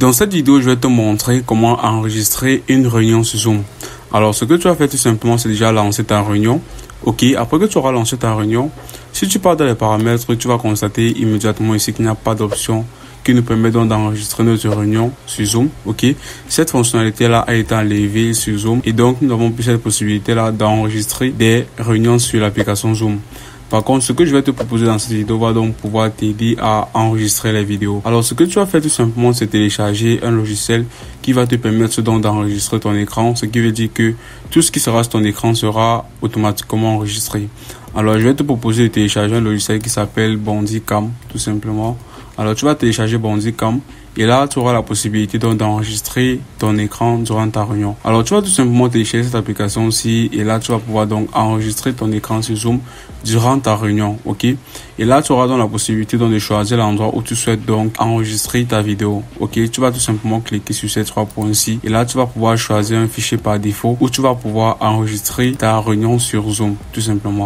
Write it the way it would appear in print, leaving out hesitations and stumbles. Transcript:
Dans cette vidéo, je vais te montrer comment enregistrer une réunion sur Zoom. Alors, ce que tu vas faire tout simplement, c'est déjà lancer ta réunion. OK, après que tu auras lancé ta réunion, si tu pars dans les paramètres, tu vas constater immédiatement ici qu'il n'y a pas d'option qui nous permet donc d'enregistrer notre réunion sur Zoom. OK, cette fonctionnalité-là a été enlevée sur Zoom et donc nous n'avons plus cette possibilité-là d'enregistrer des réunions sur l'application Zoom. Par contre, ce que je vais te proposer dans cette vidéo va donc pouvoir t'aider à enregistrer les vidéos. Alors, ce que tu vas faire tout simplement, c'est télécharger un logiciel qui va te permettre donc d'enregistrer ton écran. Ce qui veut dire que tout ce qui sera sur ton écran sera automatiquement enregistré. Alors, je vais te proposer de télécharger un logiciel qui s'appelle Bandicam, tout simplement. Alors, tu vas télécharger Bandicam. Et là, tu auras la possibilité d'enregistrer ton écran durant ta réunion. Alors, tu vas tout simplement télécharger cette application aussi. Et là, tu vas pouvoir donc enregistrer ton écran sur Zoom durant ta réunion. OK? Et là, tu auras donc la possibilité de choisir l'endroit où tu souhaites donc enregistrer ta vidéo. OK? Tu vas tout simplement cliquer sur ces trois points-ci. Et là, tu vas pouvoir choisir un fichier par défaut où tu vas pouvoir enregistrer ta réunion sur Zoom, tout simplement.